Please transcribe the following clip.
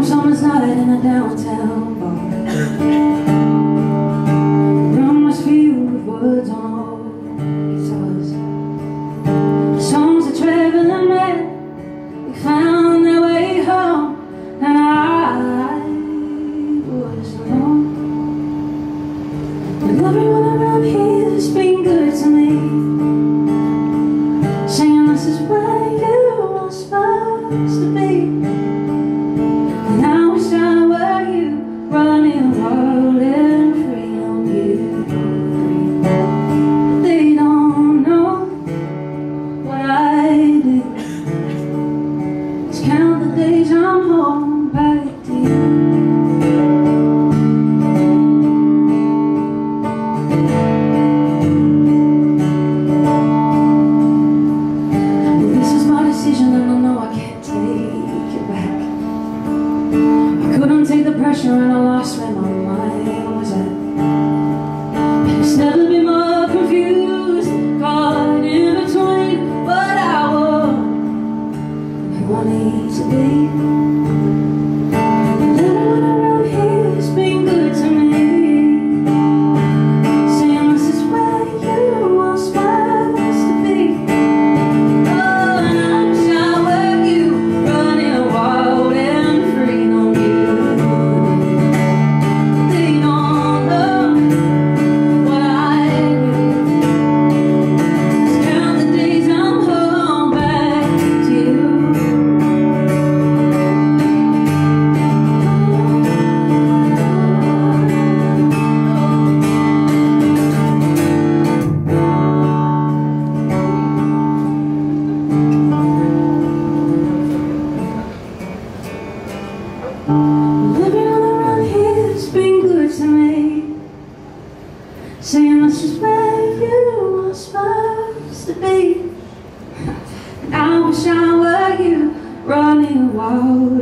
home, someone's nodded in a downtown bar. The room was filled with words on old guitars. Songs of traveling men who found their way home, and I was alone. And everyone around here has been good to me, saying this is where you are supposed to be. Count the days I'm home back to you. This is my decision and I know I can't take it back. I couldn't take the pressure and I lost where my mind was at. It's never been more confused, caught in between, but I won't. Who I need to be. Saying this is where you are supposed to be. I wish I were you, running wild.